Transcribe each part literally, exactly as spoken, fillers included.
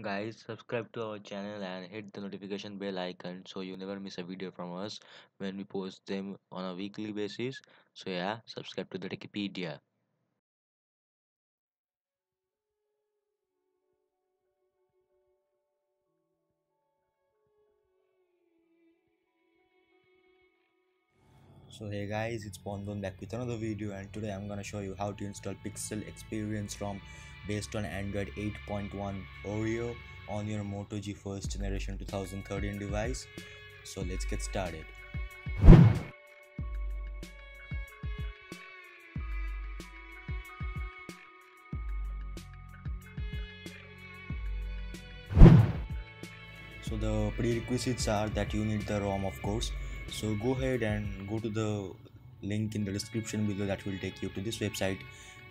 Guys, subscribe to our channel and hit the notification bell icon so you never miss a video from us when we post them on a weekly basis. So yeah, subscribe to the Wikipedia. So hey guys, it's Pongon back with another video, and today I'm gonna show you how to install Pixel Experience ROM based on Android eight point one Oreo on your Moto G first generation two thousand thirteen device. So let's get started. So the prerequisites are that you need the ROM, of course. So go ahead and go to the link in the description below that will take you to this website,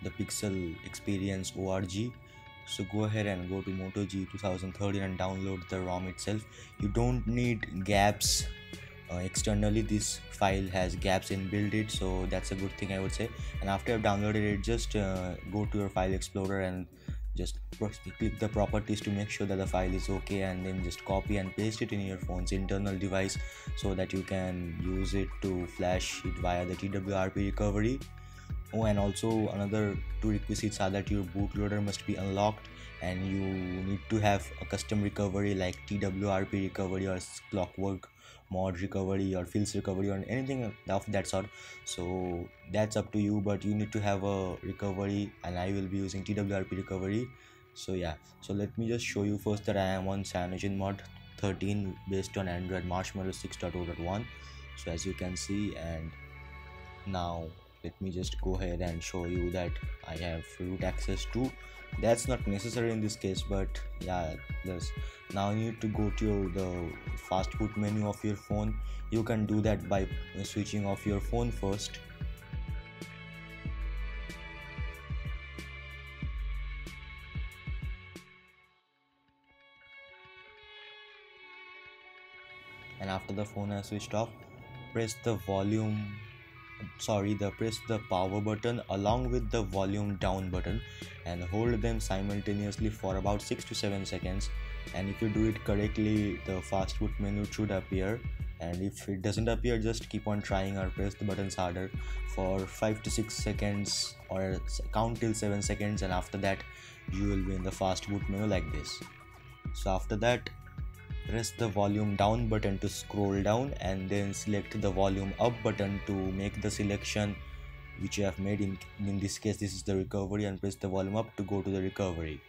the Pixel Experience O R G. So go ahead and go to Moto G twenty thirteen and download the ROM itself. You don't need gaps uh, externally. This file has gaps inbuilt it, so that's a good thing, I would say. And after I've downloaded it, just uh, go to your file explorer and just click the properties to make sure that the file is okay, and then just copy and paste it in your phone's internal device so that you can use it to flash it via the T W R P recovery. Oh, and also another two requisites are that your bootloader must be unlocked and you need to have a custom recovery like T W R P recovery or clockwork mod recovery or fields recovery or anything of that sort. So that's up to you, but you need to have a recovery, and I will be using T W R P recovery. So yeah, so let me just show you first that I am on Cyanogen Mod thirteen based on Android Marshmallow six point oh point one. So as you can see, and now let me just go ahead and show you that I have root access to. That's not necessary in this case, but yeah, there's now you need to go to your, the fast boot menu of your phone. You can do that by switching off your phone first. And after the phone has switched off, press the volume sorry the press the power button along with the volume down button and hold them simultaneously for about six to seven seconds, and if you do it correctly the fast boot menu should appear, and if it doesn't appear just keep on trying or press the buttons harder for five to six seconds or count till seven seconds, and after that you will be in the fast boot menu like this. So after that, press the volume down button to scroll down and then select the volume up button to make the selection which you have made. In, in this case this is the recovery, and press the volume up to go to the recovery,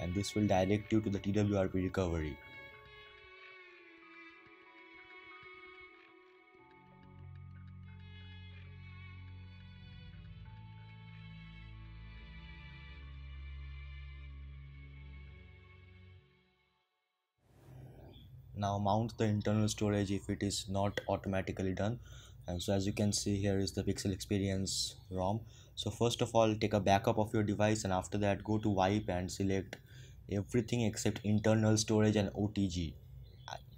and this will direct you to the T W R P recovery. Now mount the internal storage if it is not automatically done. And so as you can see, here is the Pixel Experience ROM. So first of all, take a backup of your device, and after that go to wipe and select everything except internal storage and O T G.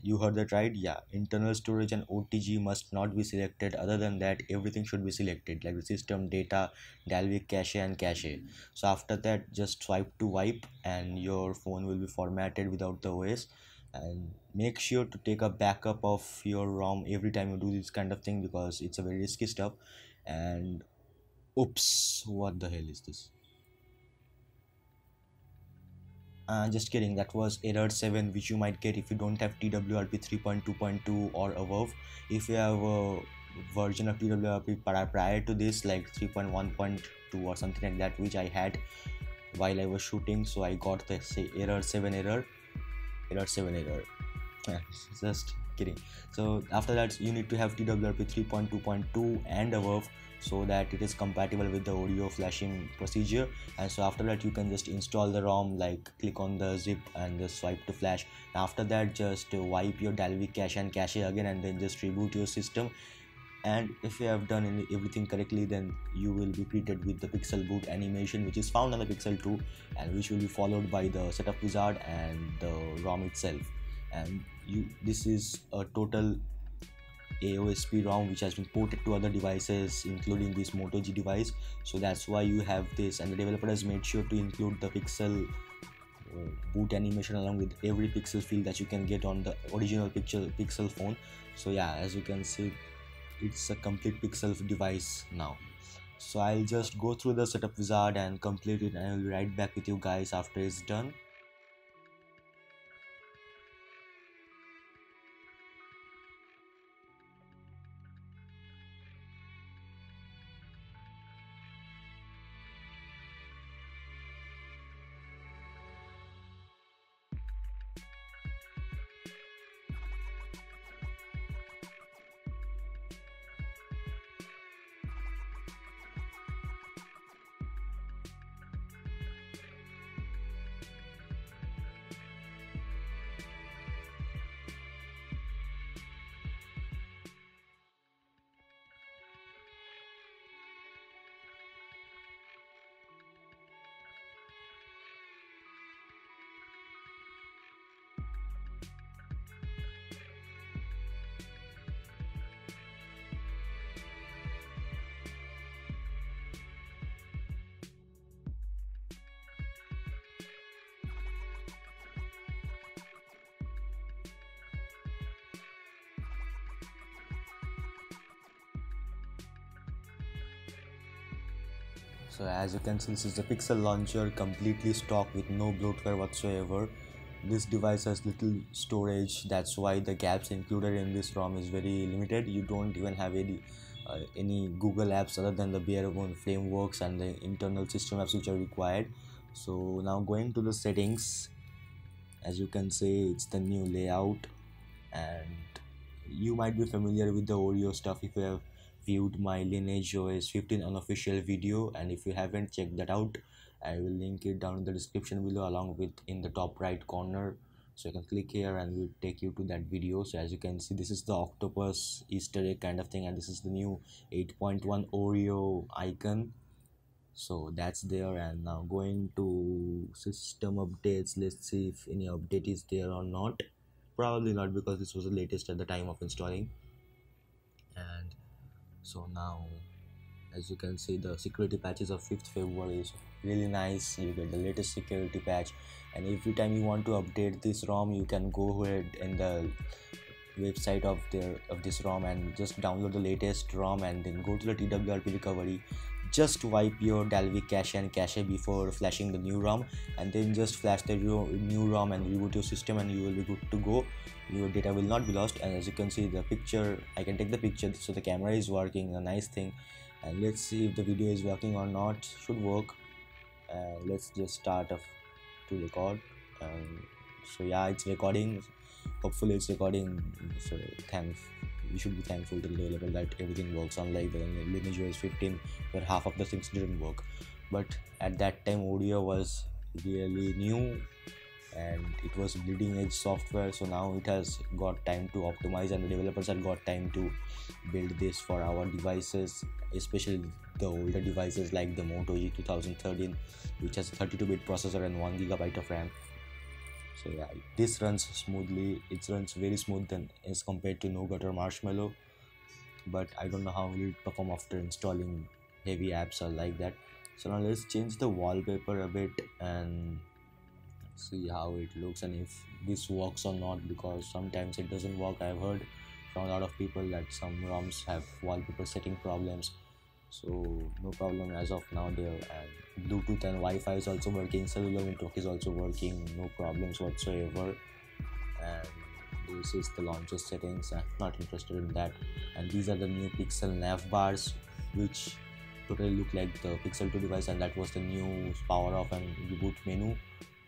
You heard that right? Yeah, internal storage and O T G must not be selected. Other than that, everything should be selected, like the system, data, Dalvik, cache and cache. So after that, just swipe to wipe and your phone will be formatted without the O S. And make sure to take a backup of your ROM every time you do this kind of thing, because it's a very risky stuff. And oops, what the hell is this? Uh, just kidding, that was error seven which you might get if you don't have T W R P three point two point two or above. If you have a version of T W R P prior to this, like three point one point two or something like that, which I had while I was shooting, so I got the say error seven error error seven error. Just kidding. So after that, you need to have T W R P three point two point two and above so that it is compatible with the Oreo flashing procedure. And so after that you can just install the ROM, like click on the zip and just swipe to flash. And after that just wipe your Dalvik, cache and cache again, and then just reboot your system, and if you have done everything correctly then you will be greeted with the Pixel boot animation which is found on the Pixel two, and which will be followed by the setup wizard and the ROM itself. And you this is a total A O S P ROM which has been ported to other devices including this Moto G device, so that's why you have this, and the developer has made sure to include the Pixel put animation along with every pixel field that you can get on the original pixel pixel phone. So yeah, as you can see, it's a complete pixel device now. So I'll just go through the setup wizard and complete it, and I'll be right back with you guys after it's done. So as you can see, this is the Pixel launcher, completely stock with no bloatware whatsoever. This device has little storage, that's why the gaps included in this ROM is very limited. You don't even have any uh, any Google apps other than the bare bone frameworks and the internal system apps which are required. So now going to the settings, as you can see, it's the new layout, and you might be familiar with the Oreo stuff if you have viewed my Lineage O S fifteen unofficial video, and if you haven't checked that out, I will link it down in the description below along with in the top right corner. So you can click here and we'll take you to that video. So as you can see, this is the octopus Easter egg kind of thing, and this is the new eight point one Oreo icon. So that's there, and now going to system updates. Let's see if any update is there or not. Probably not, because this was the latest at the time of installing. And so now, as you can see, the security patches of fifth February is really nice. You get the latest security patch, and every time you want to update this ROM, you can go ahead in the website of their of this ROM and just download the latest ROM and then go to the T W R P recovery. Just wipe your Dalvik cache and cache before flashing the new ROM, and then just flash the new ROM and reboot your system, and you will be good to go. Your data will not be lost. And as you can see, the picture, I can take the picture, so the camera is working, a nice thing. And let's see if the video is working or not. Should work. Uh, let's just start off to record. Um, so yeah, it's recording. Hopefully it's recording. So thanks, we should be thankful to the developer that everything works, unlike the Lineage O S fifteen where half of the things didn't work. But at that time, Oreo was really new and it was bleeding edge software, so now it has got time to optimize, and the developers have got time to build this for our devices, especially the older devices like the Moto G two thousand thirteen, which has a thirty-two bit processor and one gigabyte of RAM. So yeah, this runs smoothly. It runs very smooth than as compared to Nougat or Marshmallow, but I don't know how will it perform after installing heavy apps or like that. So now let's change the wallpaper a bit and see how it looks and if this works or not, because sometimes it doesn't work. I've heard from a lot of people that some ROMs have wallpaper setting problems. So no problem as of now there, and Bluetooth and Wi-Fi is also working, cellular network is also working, no problems whatsoever. And this is the launcher settings, I'm not interested in that. And these are the new Pixel nav bars, which totally look like the Pixel two device, and that was the new power off and reboot menu,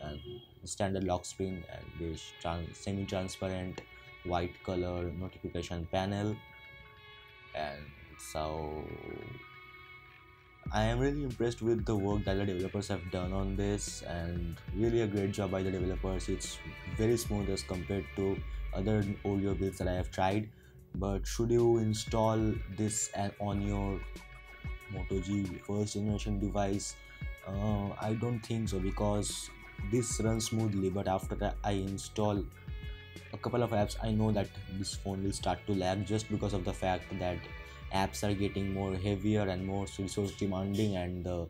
and standard lock screen, and this semi-transparent white color notification panel. And so I am really impressed with the work that the developers have done on this, and really a great job by the developers. It's very smooth as compared to other Oreo builds that I have tried. But should you install this on your Moto G first generation device? Uh, I don't think so, because this runs smoothly, but after that I install a couple of apps, I know that this phone will start to lag, just because of the fact that apps are getting more heavier and more resource demanding, and the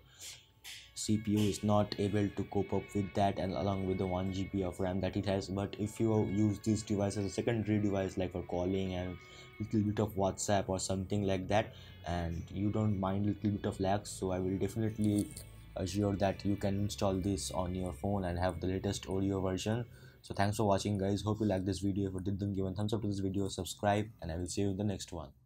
C P U is not able to cope up with that, and along with the one G B of RAM that it has. But if you use this device as a secondary device, like for calling and little bit of WhatsApp or something like that, and you don't mind little bit of lag, so I will definitely assure that you can install this on your phone and have the latest Oreo version. So thanks for watching, guys. Hope you like this video. If you did, then give a thumbs up to this video, subscribe, and I will see you in the next one.